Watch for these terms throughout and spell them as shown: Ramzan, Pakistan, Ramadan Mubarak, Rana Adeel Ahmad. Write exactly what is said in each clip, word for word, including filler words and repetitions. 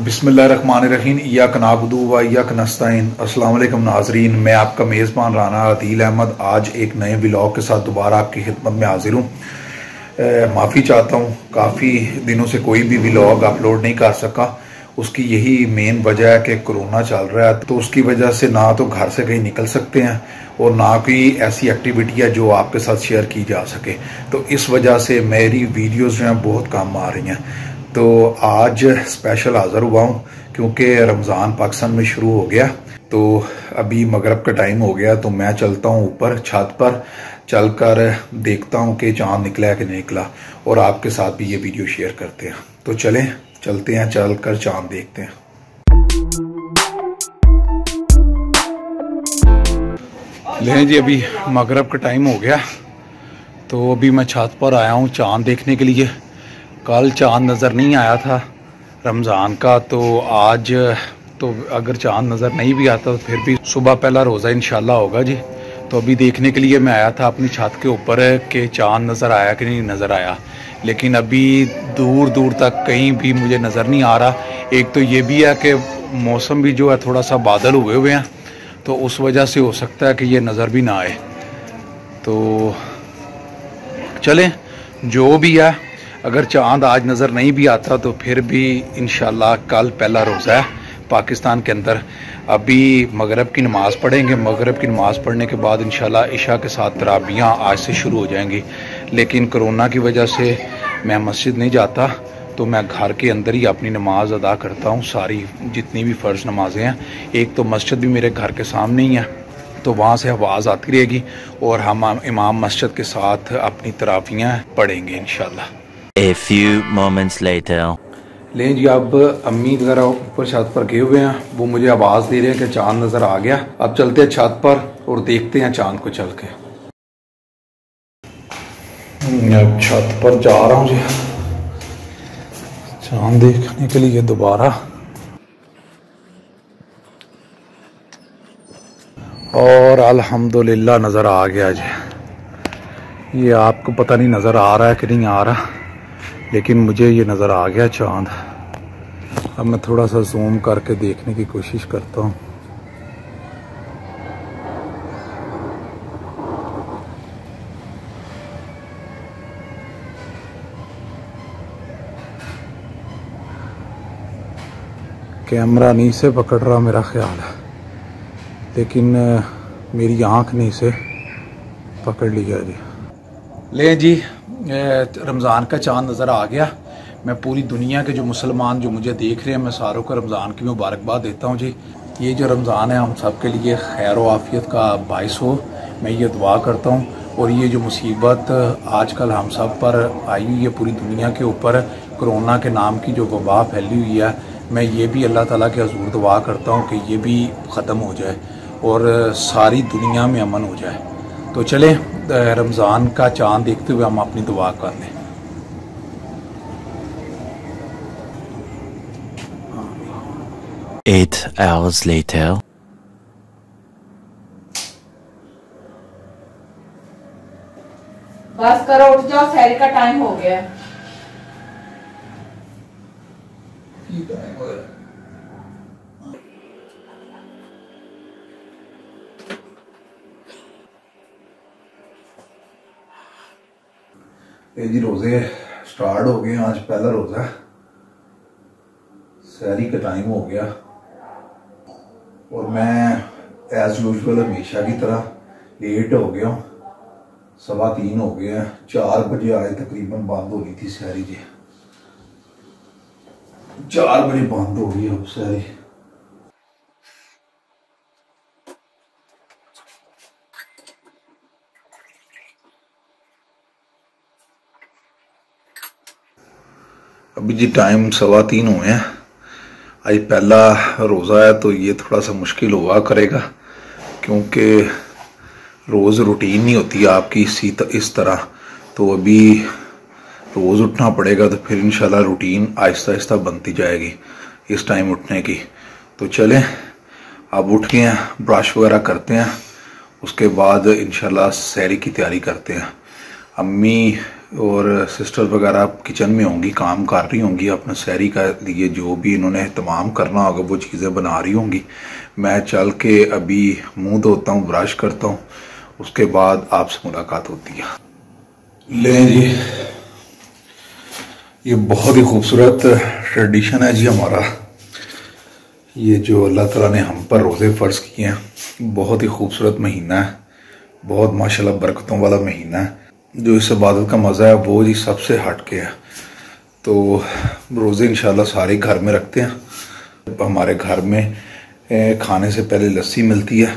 बिस्मिल्लाहिर्रहमानिर्रहीम इय्याक नअबुदु व इय्याक नस्तईन। अस्सलाम वालेकुम नाजरीन, मैं आपका मेज़बान राना अदील अहमद आज एक नए व्लॉग के साथ दोबारा आपकी खिदमत में हाजिर हूँ। माफ़ी चाहता हूँ, काफ़ी दिनों से कोई भी व्लॉग अपलोड नहीं कर सका। उसकी यही मेन वजह है कि कोरोना चल रहा है, तो उसकी वजह से ना तो घर से कहीं निकल सकते हैं और ना कोई ऐसी एक्टिविटी है जो आपके साथ शेयर की जा सके। तो इस वजह से मेरी वीडियोज़ जो हैं बहुत काम आ रही हैं। तो आज स्पेशल हाज़र हुआ हूँ क्योंकि रमज़ान पाकिस्तान में शुरू हो गया, तो अभी मगरब का टाइम हो गया। तो मैं चलता हूँ ऊपर छत पर, चलकर देखता हूँ कि चाँद निकला है कि नहीं निकला, और आपके साथ भी ये वीडियो शेयर करते हैं। तो चलें चलते हैं, चलकर चाँद देखते हैं। लें जी, अभी मगरब का टाइम हो गया, तो अभी मैं छत पर आया हूँ चाँद देखने के लिए। कल चाँद नज़र नहीं आया था रमज़ान का, तो आज तो अगर चाँद नज़र नहीं भी आता तो फिर भी सुबह पहला रोज़ा इंशाल्लाह होगा जी। तो अभी देखने के लिए मैं आया था अपनी छत के ऊपर कि चाँद नज़र आया कि नहीं नज़र आया, लेकिन अभी दूर दूर तक कहीं भी मुझे नज़र नहीं आ रहा। एक तो ये भी है कि मौसम भी जो है थोड़ा सा बादल हुए हुए हैं, तो उस वजह से हो सकता है कि ये नज़र भी ना आए। तो चलें, जो भी है, अगर चाँद आज नज़र नहीं भी आता तो फिर भी इंशाल्लाह कल पहला रोज़ा है पाकिस्तान के अंदर। अभी मगरब की नमाज़ पढ़ेंगे, मगरब की नमाज़ पढ़ने के बाद इंशाल्लाह इशा के साथ तराबियाँ आज से शुरू हो जाएंगी। लेकिन कोरोना की वजह से मैं मस्जिद नहीं जाता, तो मैं घर के अंदर ही अपनी नमाज़ अदा करता हूँ, सारी जितनी भी फ़र्ज़ नमाज़ें हैं। एक तो मस्जिद भी मेरे घर के सामने ही है, तो वहाँ से आवाज़ आती रहेगी और हम इमाम मस्जिद के साथ अपनी तराबियाँ पढ़ेंगे इंशाल्लाह। A few moments later। लें जी, अब अम्मी वगैरह ऊपर छत पर गए हुए हैं, वो मुझे आवाज़ दे रहे हैं कि चाँद नज़र आ गया। अब चलते हैं छत पर और देखते हैं चाँद को। चल के अब छत पर जा रहा हूँ जी चाँद देखने के लिए दोबारा। और अल्हम्दुलिल्लाह नज़र आ गया जी। ये आपको पता नहीं नज़र आ रहा है कि नहीं आ रहा, लेकिन मुझे ये नज़र आ गया चाँद। अब मैं थोड़ा सा जूम करके देखने की कोशिश करता हूँ। कैमरा नहीं से पकड़ रहा मेरा ख्याल है, लेकिन मेरी आँख नहीं से पकड़ ली जा रही। ले जी, रमज़ान का चाँद नज़र आ गया। मैं पूरी दुनिया के जो मुसलमान जो मुझे देख रहे हैं, मैं सारों को रमज़ान की मुबारकबाद देता हूँ जी। ये जो रमज़ान है हम सब के लिए खैर व आफियत का बायस हो, मैं ये दुआ करता हूँ। और ये जो मुसीबत आजकल हम सब पर आई हुई है, पूरी दुनिया के ऊपर कोरोना के नाम की जो वबा फैली हुई है, मैं ये भी अल्लाह ताला के हजूर दुआ करता हूँ कि ये भी ख़त्म हो जाए और सारी दुनिया में अमन हो जाए। तो चले रमज़ान का चाँद देखते हुए हम अपनी दुआ कर लें। Eight hours later। बस करो, उठ जाओ, सहरी का टाइम हो गया। जी रोज़े स्टार्ट हो गए, आज पहला रोज़ा, सहरी का टाइम हो गया। और मैं एज यूजुअल हमेशा की तरह लेट हो गया हूँ, सवा तीन हो गए हैं। चार बजे आज तकरीबन बंद हो रही थी सहरी जी, चार बजे बंद हो गई अब सहरी। अभी जी टाइम सवा तीन हुए हैं। आज पहला रोज़ा है, तो ये थोड़ा सा मुश्किल हुआ करेगा, क्योंकि रोज़ रूटीन नहीं होती आपकी इसी इस तरह। तो अभी रोज़ उठना पड़ेगा, तो फिर इंशाल्लाह रूटीन आहिस्ता आहिस्ता बनती जाएगी इस टाइम उठने की। तो चलें, अब उठ गए हैं, ब्रश वगैरह करते हैं, उसके बाद इंशाल्लाह सहरी की तैयारी करते हैं। अम्मी और सिस्टर वगैरह किचन में होंगी, काम कर रही होंगी, अपने सहरी का लिए जो भी इन्होंने एहतमाम करना होगा वो चीज़ें बना रही होंगी। मैं चल के अभी मुंह धोता हूँ, ब्रश करता हूँ, उसके बाद आपसे मुलाकात होती है। ले जी, ये बहुत ही खूबसूरत ट्रेडिशन है जी हमारा, ये जो अल्लाह ताला ने हम पर रोज़े फ़र्ज़ किए हैं। बहुत ही खूबसूरत महीना है, बहुत माशाल्लाह बरकतों वाला महीना है। जो इस इबादत का मज़ा है वो जी सबसे हट के है। तो रोज़े इंशाल्लाह सारे घर में रखते हैं। हमारे घर में खाने से पहले लस्सी मिलती है,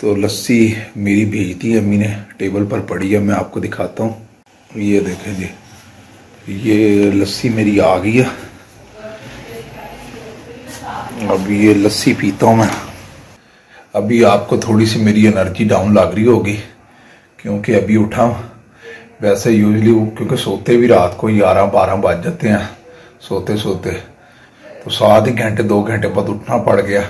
तो लस्सी मेरी भेजती है, अम्मी ने टेबल पर पड़ी है, मैं आपको दिखाता हूँ। ये देखें जी, ये लस्सी मेरी आ गई है, अब ये लस्सी पीता हूँ मैं। अभी आपको थोड़ी सी मेरी एनर्जी डाउन लग रही होगी क्योंकि अभी उठा। वैसे यूजली क्योंकि सोते भी रात को ग्यारह बारह बज जाते हैं सोते सोते, तो सात ही घंटे दो घंटे बाद उठना पड़ गया,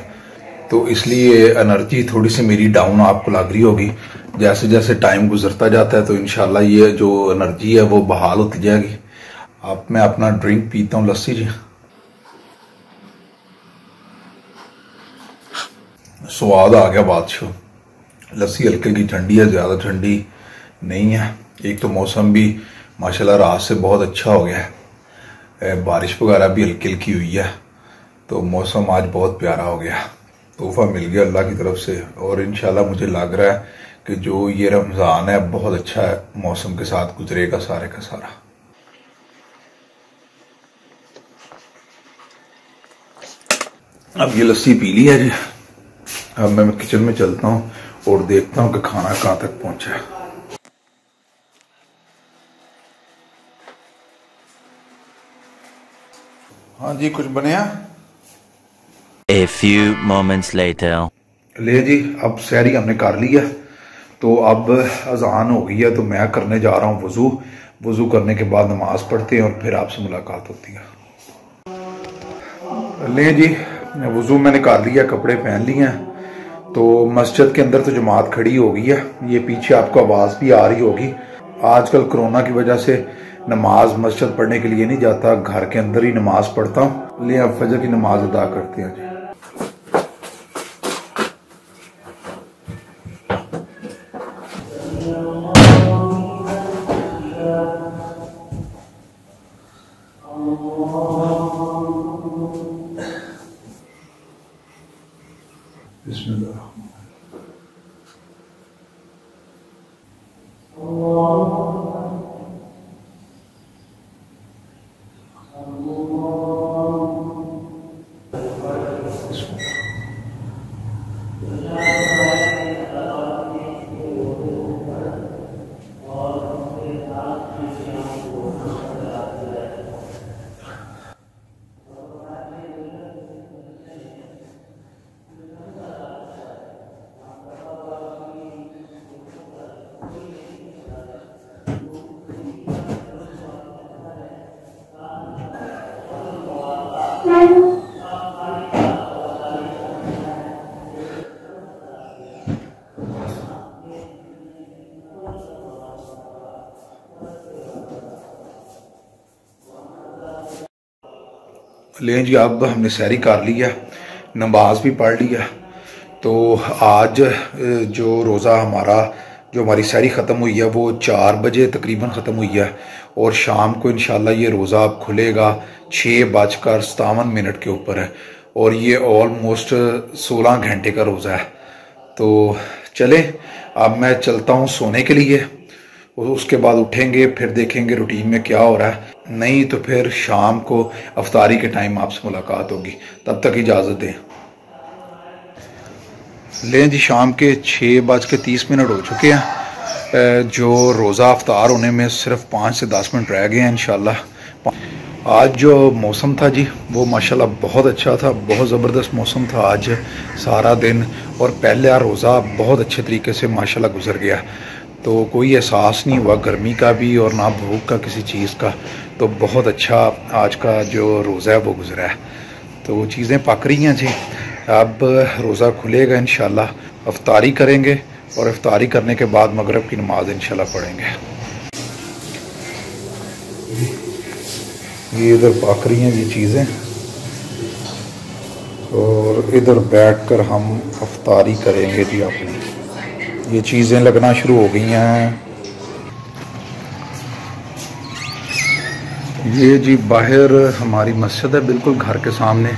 तो इसलिए एनर्जी थोड़ी सी मेरी डाउन आपको लग रही होगी। जैसे जैसे टाइम गुजरता जाता है तो इंशाल्लाह ये जो एनर्जी है वो बहाल होती जाएगी। अब मैं अपना ड्रिंक पीता हूँ, लस्सी जी। स्वाद आ गया बादशाह। लस्सी हल्के की ठंडी है, ज़्यादा ठंडी नहीं है। एक तो मौसम भी माशाल्लाह रात से बहुत अच्छा हो गया है, बारिश वगैरह भी हल्की हल्की हुई है, तो मौसम आज बहुत प्यारा हो गया। तोहफा मिल गया अल्लाह की तरफ से। और इंशाल्लाह मुझे लग रहा है कि जो ये रमज़ान है बहुत अच्छा है, मौसम के साथ गुजरेगा सारे का सारा। अब ये लस्सी पी ली है जी, अब मैं किचन में चलता हूँ और देखता हूँ कि खाना कहाँ तक पहुँचा है। हाँ जी, कुछ बनया। A few moments later. ले जी, अब सहरी हमने कर ली है, तो अब अजान हो गई है, तो मैं करने जा रहा हूँ वज़ू। वज़ू करने के बाद नमाज पढ़ते हैं और फिर आपसे मुलाकात होती है। ले जी, वज़ू मैंने कर लिया, कपड़े पहन लिए हैं। तो मस्जिद के अंदर तो जमात खड़ी हो गई है, ये पीछे आपको आवाज़ भी आ रही होगी। आजकल कोरोना की वजह से नमाज मस्जिद पढ़ने के लिए नहीं जाता, घर के अंदर ही नमाज पढ़ता हूँ। ले अब फजर की नमाज अदा करते हैं जी। ले जी, अब हमने सहरी कर ली है, नमाज भी पढ़ ली है। तो आज जो रोज़ा हमारा, जो हमारी सहरी ख़त्म हुई है वो चार बजे तकरीबन ख़त्म हुई है, और शाम को इंशाल्लाह ये रोज़ा अब खुलेगा छः बजकर सतावन मिनट के ऊपर है, और ये ऑलमोस्ट सोलह घंटे का रोज़ा है। तो चले, अब मैं चलता हूँ सोने के लिए, उसके बाद उठेंगे, फिर देखेंगे रूटीन में क्या हो रहा है, नहीं तो फिर शाम को अफ्तारी के टाइम आपसे मुलाकात होगी। तब तक इजाज़त दें। लें जी, शाम के छः बज के तीस मिनट हो चुके हैं, जो रोज़ा अफ्तार होने में सिर्फ पाँच से दस मिनट रह गए हैं इंशाल्लाह। आज जो मौसम था जी वो माशाल्लाह बहुत अच्छा था, बहुत ज़बरदस्त मौसम था आज सारा दिन, और पहला रोज़ा बहुत अच्छे तरीके से माशाल्लाह गुजर गया, तो कोई एहसास नहीं हुआ गर्मी का भी और ना भूख का किसी चीज़ का। तो बहुत अच्छा आज का जो रोज़ा है वो गुजरा है। तो चीज़ें पक रही हैं जी, अब रोज़ा खुलेगा इंशाल्लाह, इफ्तारी करेंगे और इफ्तारी करने के बाद मगरिब की नमाज़ इंशाल्लाह पढ़ेंगे। ये इधर पक रही हैं ये चीज़ें, और इधर बैठकर हम अफ्तारी करेंगे जी। आपने ये चीज़ें लगना शुरू हो गई हैं। ये जी बाहर हमारी मस्जिद है बिल्कुल घर के सामने।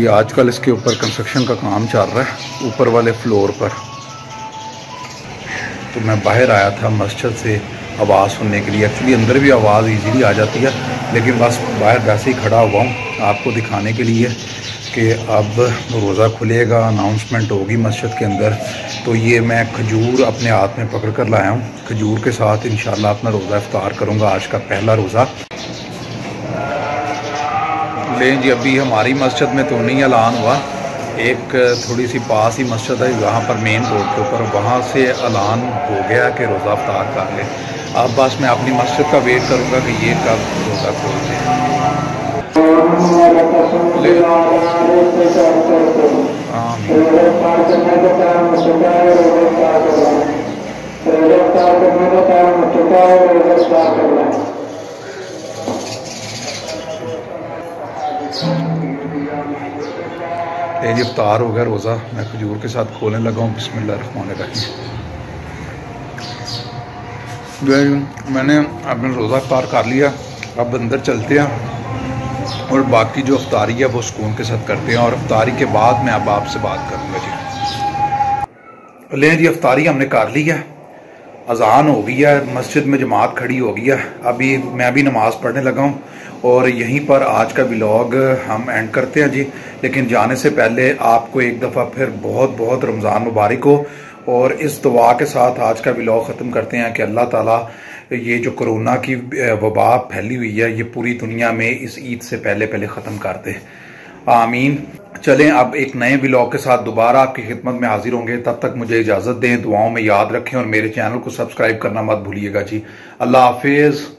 ये आजकल इसके ऊपर कंस्ट्रक्शन का काम चल रहा है ऊपर वाले फ्लोर पर। तो मैं बाहर आया था मस्जिद से आवाज़ सुनने के लिए। एक्चुअली अंदर भी आवाज़ इजीली आ जाती है, लेकिन बस बाहर वैसे ही खड़ा हुआ हूँ आपको दिखाने के लिए कि अब रोज़ा खुलेगा, अनाउंसमेंट होगी मस्जिद के अंदर। तो ये मैं खजूर अपने हाथ में पकड़ कर लाया हूँ। खजूर के साथ इंशाल्लाह अपना रोज़ा इफ्तार करूँगा, आज का पहला रोज़ा। लेकिन जी अभी हमारी मस्जिद में तो नहीं ऐलान हुआ, एक थोड़ी सी पास ही मस्जिद है वहाँ पर मेन रोड के ऊपर, वहाँ से ऐलान हो गया कि रोज़ा इफ्तार कर ले। अब बस मैं अपनी मस्जिद का वेट करूँगा कि ये कब रोज़ा खोलते हैं। ये इफ्तार हो गया रोज़ा, मैं खजूर के साथ खोलने लगा हूँ। बिस्मिल्लाह, मैंने अपना रोज़ा इफ्तार कर लिया। अब अंदर चलते हैं और बाकी जो इफ्तारी है वो सुकून के साथ करते हैं, और इफ्तारी के बाद मैं अब आपसे बात करूँगा जी। लें जी इफ्तारी हमने कर ली है, अजान हो गई है, मस्जिद में जमात खड़ी हो गई है। अभी मैं भी नमाज़ पढ़ने लगा हूँ और यहीं पर आज का व्लॉग हम एंड करते हैं जी। लेकिन जाने से पहले आपको एक दफ़ा फिर बहुत बहुत रमज़ान मुबारक हो, और इस दुआ के साथ आज का व्लॉग ख़त्म करते हैं कि अल्लाह ताला ये जो कोरोना की वबा फैली हुई है ये पूरी दुनिया में इस ईद से पहले पहले ख़त्म कर दे, आमीन। चलें अब एक नए व्लॉग के साथ दोबारा आपकी खिदमत में हाजिर होंगे। तब तक मुझे इजाज़त दें, दुआओं में याद रखें, और मेरे चैनल को सब्सक्राइब करना मत भूलिएगा जी। अल्लाह हाफिज़।